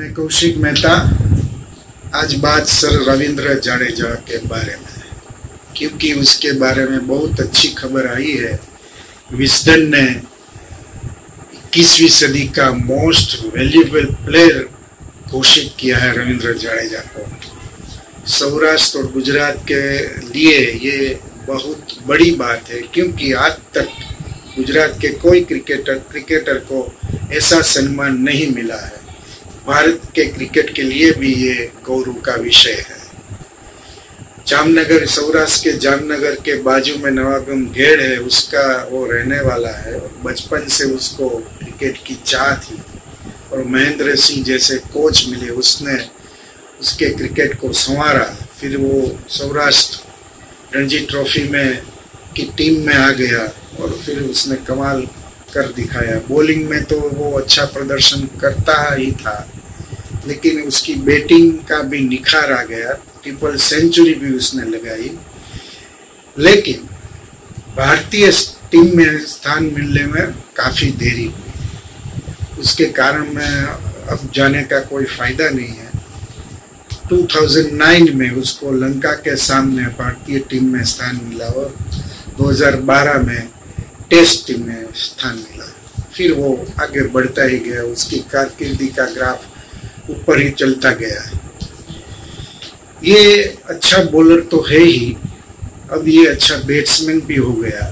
मैं कौशिक मेहता। आज बात सर रविंद्र जाडेजा के बारे में, क्योंकि उसके बारे में बहुत अच्छी खबर आई है। विस्डन ने 21वीं सदी का मोस्ट वैल्यूएबल प्लेयर घोषित किया है रविंद्र जाडेजा को। सौराष्ट्र और गुजरात के लिए ये बहुत बड़ी बात है, क्योंकि आज तक गुजरात के कोई क्रिकेटर को ऐसा सम्मान नहीं मिला है। भारत के क्रिकेट के लिए भी ये गौरव का विषय है। जामनगर, सौराष्ट्र के जामनगर के बाजू में नवागम गेड़ है, उसका वो रहने वाला है। बचपन से उसको क्रिकेट की चाह थी और महेंद्र सिंह जैसे कोच मिले, उसने उसके क्रिकेट को संवारा। फिर वो सौराष्ट्र रणजी ट्रॉफी में की टीम में आ गया और फिर उसने कमाल कर दिखाया। बॉलिंग में तो वो अच्छा प्रदर्शन करता ही था, लेकिन उसकी बैटिंग का भी निखार आ गया। ट्रिपल सेंचुरी भी उसने लगाई, लेकिन भारतीय टीम में स्थान मिलने में काफ़ी देरी हुई। उसके कारण में अब जाने का कोई फ़ायदा नहीं है। 2009 में उसको लंका के सामने भारतीय टीम में स्थान मिला और 2012 में टेस्ट टीम में स्थान मिला। फिर वो आगे बढ़ता ही गया, उसकी कारकिर्दी का ग्राफ ऊपर ही चलता गया। ये अच्छा बॉलर तो है ही, अब ये अच्छा बैट्समैन भी हो गया।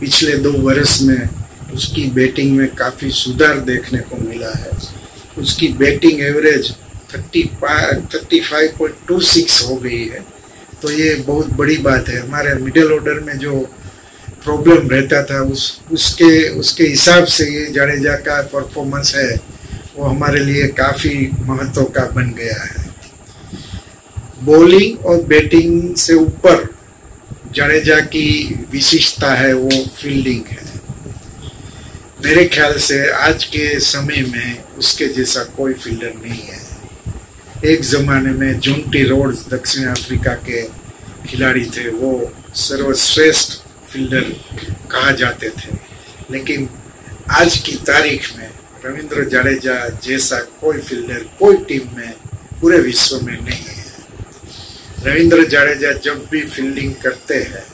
पिछले 2 वर्ष में उसकी बैटिंग में काफ़ी सुधार देखने को मिला है। उसकी बैटिंग एवरेज 35.26 हो गई है, तो ये बहुत बड़ी बात है। हमारे मिडिल ऑर्डर में जो प्रॉब्लम रहता था उसके हिसाब से ये जाडेजा का परफॉर्मेंस है, वो हमारे लिए काफ़ी महत्व का बन गया है। बॉलिंग और बैटिंग से ऊपर जाडेजा की विशिष्टता है, वो फील्डिंग है। मेरे ख्याल से आज के समय में उसके जैसा कोई फील्डर नहीं है। एक ज़माने में जोंटी रोड्स दक्षिण अफ्रीका के खिलाड़ी थे, वो सर्वश्रेष्ठ फील्डर कहा जाते थे, लेकिन आज की तारीख में रविंद्र जाडेजा जैसा कोई फील्डर कोई टीम में पूरे विश्व में नहीं है। रविंद्र जाडेजा जब भी फील्डिंग करते हैं,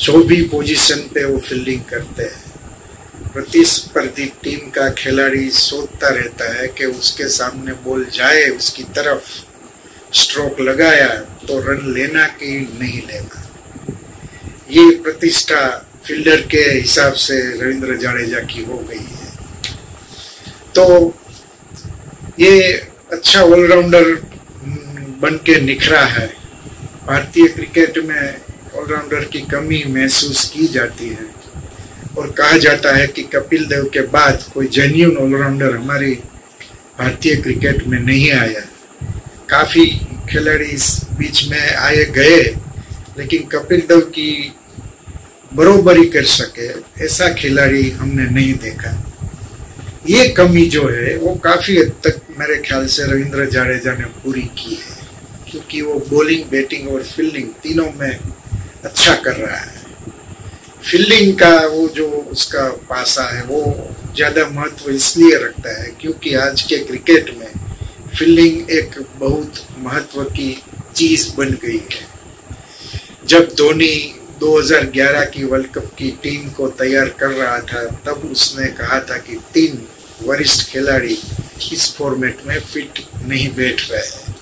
जो भी पोजीशन पे वो फील्डिंग करते हैं, प्रतिस्पर्धी टीम का खिलाड़ी सोचता रहता है कि उसके सामने बॉल जाए, उसकी तरफ स्ट्रोक लगाया तो रन लेना कि नहीं लेना। ये प्रतिष्ठा फील्डर के हिसाब से रविंद्र जाडेजा की हो गई है। तो ये अच्छा ऑलराउंडर बन के निखरा है। भारतीय क्रिकेट में ऑलराउंडर की कमी महसूस की जाती है और कहा जाता है कि कपिल देव के बाद कोई जेन्युइन ऑलराउंडर हमारी भारतीय क्रिकेट में नहीं आया। काफ़ी खिलाड़ी इस बीच में आए गए, लेकिन कपिल देव की बराबरी कर सके ऐसा खिलाड़ी हमने नहीं देखा। ये कमी जो है वो काफ़ी हद तक मेरे ख्याल से रविंद्र जाडेजा ने पूरी की है, क्योंकि वो बॉलिंग, बैटिंग और फील्डिंग तीनों में अच्छा कर रहा है। फील्डिंग का वो जो उसका पासा है वो ज़्यादा महत्व इसलिए रखता है क्योंकि आज के क्रिकेट में फील्डिंग एक बहुत महत्व की चीज़ बन गई है। जब धोनी 2011 की वर्ल्ड कप की टीम को तैयार कर रहा था, तब उसने कहा था कि 3 वरिष्ठ खिलाड़ी इस फॉर्मेट में फिट नहीं बैठ रहे हैं।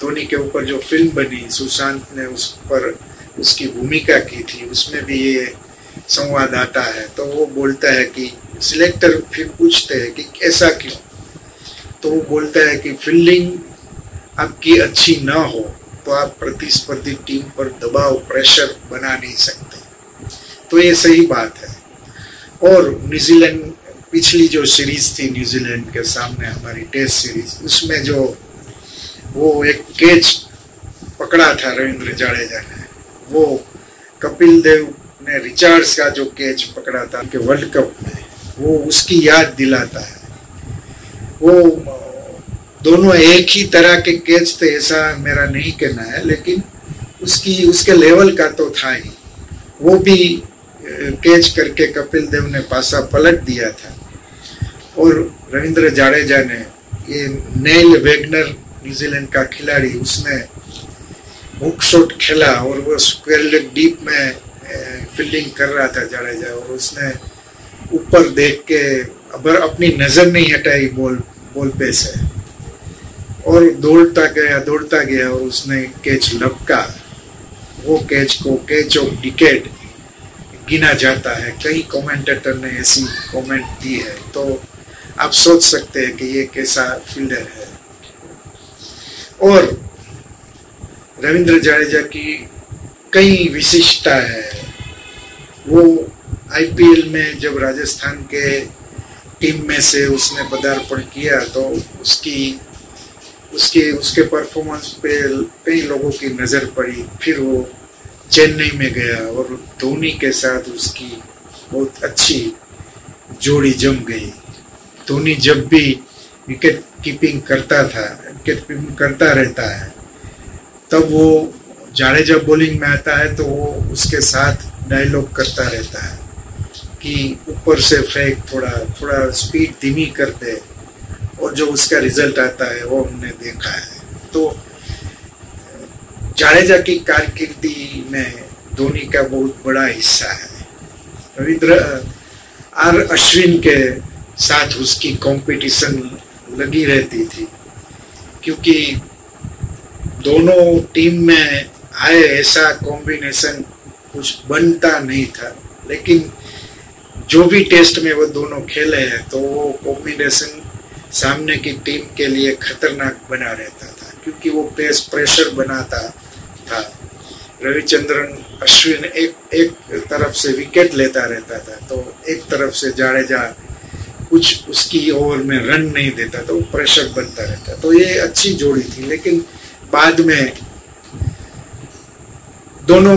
धोनी के ऊपर जो फिल्म बनी, सुशांत ने उस पर उसकी भूमिका की थी, उसमें भी ये संवाद आता है। तो वो बोलता है कि सिलेक्टर फिर पूछते हैं कि ऐसा क्यों, तो वो बोलता है कि फील्डिंग आपकी अच्छी ना हो तो आप प्रतिस्पर्धी टीम पर दबाव, प्रेशर बना नहीं सकते। तो ये सही बात है। और न्यूजीलैंड पिछली जो सीरीज़ थी न्यूजीलैंड के सामने हमारी टेस्ट सीरीज़, उसमें जो वो एक कैच पकड़ा था रविंद्र जाडेजा ने, वो कपिल देव ने रिचार्ड्स का जो कैच पकड़ा था कि वर्ल्ड कप में, वो उसकी याद दिलाता है। वो दोनों एक ही तरह के कैच थे ऐसा मेरा नहीं कहना है, लेकिन उसके लेवल का तो था ही। वो भी कैच करके कपिल देव ने पासा पलट दिया था और रविंद्र जाडेजा ने ये नेल वेगनर न्यूजीलैंड का खिलाड़ी, उसने हुक शॉट खेला और वो स्क्वायर लेग डीप में फील्डिंग कर रहा था जडेजा, और उसने ऊपर देख के अबर अपनी नज़र नहीं हटाई बॉल पे से, और दौड़ता गया और उसने कैच लपका। वो कैच को कैच ऑफ डिकेड गिना जाता है, कई कमेंटेटर ने ऐसी कमेंट दी है, तो आप सोच सकते हैं कि ये कैसा फील्डर है। और रविंद्र जडेजा की कई विशिष्टता है। वो आईपीएल में जब राजस्थान के टीम में से उसने पदार्पण किया तो उसके परफॉर्मेंस पे कई लोगों की नज़र पड़ी। फिर वो चेन्नई में गया और धोनी के साथ उसकी बहुत अच्छी जोड़ी जम गई। धोनी जब भी विकेट कीपिंग करता रहता है, तब वो जडेजा बॉलिंग में आता है तो वो उसके साथ डायलॉग करता रहता है कि ऊपर से फेंक, थोड़ा स्पीड धीमी कर दे, और जो उसका रिजल्ट आता है वो हमने देखा है। तो जडेजा की कारकिर्दी में धोनी का बहुत बड़ा हिस्सा है। रविंद्र आर अश्विन के साथ उसकी कंपटीशन लगी रहती थी, क्योंकि दोनों टीम में आए ऐसा कॉम्बिनेशन कुछ बनता नहीं था, लेकिन जो भी टेस्ट में वो दोनों खेले हैं तो वो कॉम्बिनेशन सामने की टीम के लिए खतरनाक बना रहता था, क्योंकि वो पेस प्रेशर बनाता था। रविचंद्रन अश्विन एक तरफ से विकेट लेता रहता था तो एक तरफ से जडेजा कुछ उसकी ओवर में रन नहीं देता, तो प्रेशर बनता रहता, तो ये अच्छी जोड़ी थी। लेकिन बाद में दोनों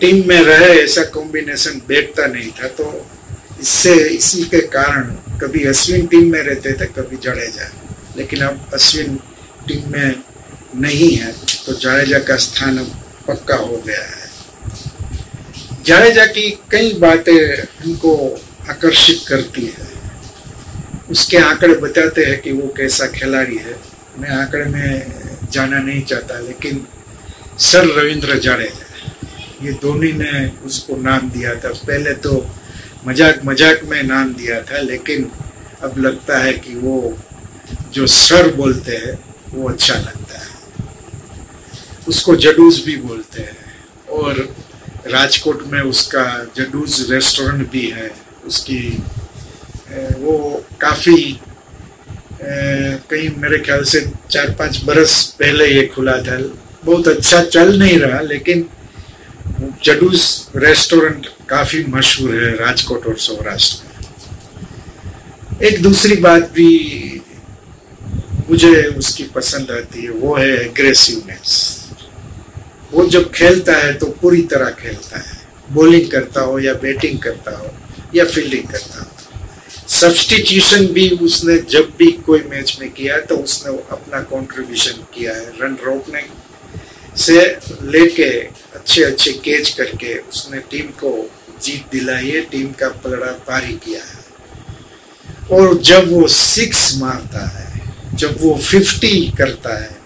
टीम में रहे ऐसा कॉम्बिनेशन बैठता नहीं था, तो इसी के कारण कभी अश्विन टीम में रहते थे, कभी जडेजा। लेकिन अब अश्विन टीम में नहीं है तो जडेजा का स्थान अब पक्का हो गया है। जडेजा की कई बातें हमको आकर्षित करती है। उसके आंकड़े बताते हैं कि वो कैसा खिलाड़ी है। मैं आंकड़े में जाना नहीं चाहता, लेकिन सर रविंद्र जडेजा, ये धोनी ने उसको नाम दिया था। पहले तो मजाक में नाम दिया था, लेकिन अब लगता है कि वो जो सर बोलते हैं वो अच्छा लगता है। उसको जडूस भी बोलते हैं, और राजकोट में उसका जडूस रेस्टोरेंट भी है। उसकी वो काफ़ी कहीं मेरे ख्याल से 4-5 बरस पहले ये खुला था, बहुत अच्छा चल नहीं रहा, लेकिन जडूस रेस्टोरेंट काफ़ी मशहूर है राजकोट और सौराष्ट्र में। एक दूसरी बात भी मुझे उसकी पसंद आती है, वो है एग्रेसिवनेस। वो जब खेलता है तो पूरी तरह खेलता है, बॉलिंग करता हो या बैटिंग करता हो या फील्डिंग करता हो। सब्स्टिट्यूशन भी उसने जब भी कोई मैच में किया तो उसने अपना कंट्रीब्यूशन किया है। रन रोकने से लेके अच्छे कैच करके उसने टीम को जीत दिलाई है, टीम का पलड़ा पारी किया है। और जब वो 6 मारता है, जब वो 50 करता है,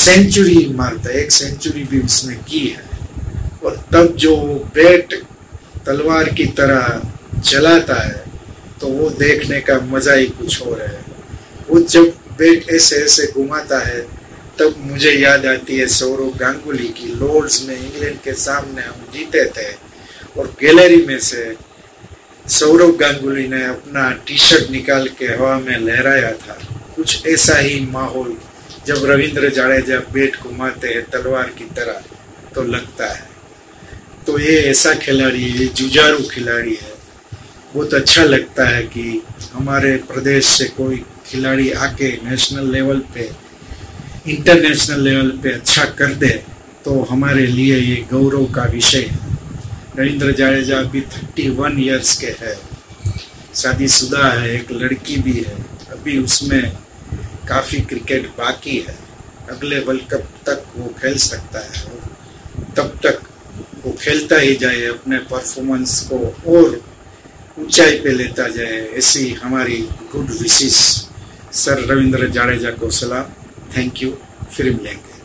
सेंचुरी मारता है, एक सेंचुरी भी उसने की है, और तब जो बैट तलवार की तरह चलाता है तो वो देखने का मज़ा ही कुछ और है। वो जब बैट ऐसे ऐसे घुमाता है तब मुझे याद आती है सौरव गांगुली की। लॉर्ड्स में इंग्लैंड के सामने हम जीते थे, और गैलरी में से सौरव गांगुली ने अपना टी शर्ट निकाल के हवा में लहराया था। कुछ ऐसा ही माहौल जब रविंद्र जडेजा बैट घुमाते हैं तलवार की तरह तो लगता है। तो ये ऐसा खिलाड़ी है, जुझारू खिलाड़ी है। बहुत अच्छा लगता है कि हमारे प्रदेश से कोई खिलाड़ी आके नेशनल लेवल पे, इंटरनेशनल लेवल पे अच्छा कर दे, तो हमारे लिए ये गौरव का विषय है। रविंद्र जडेजा अभी 31 ईयर्स के है, शादीशुदा है, एक लड़की भी है, अभी उसमें काफ़ी क्रिकेट बाकी है। अगले वर्ल्ड कप तक वो खेल सकता है, और तब तक वो खेलता ही जाए, अपने परफॉर्मेंस को और ऊंचाई पे लेता जाए, ऐसी हमारी good wishes sir Ravindra Jadeja को सलाम। थैंक यू, फिर मिलेंगे।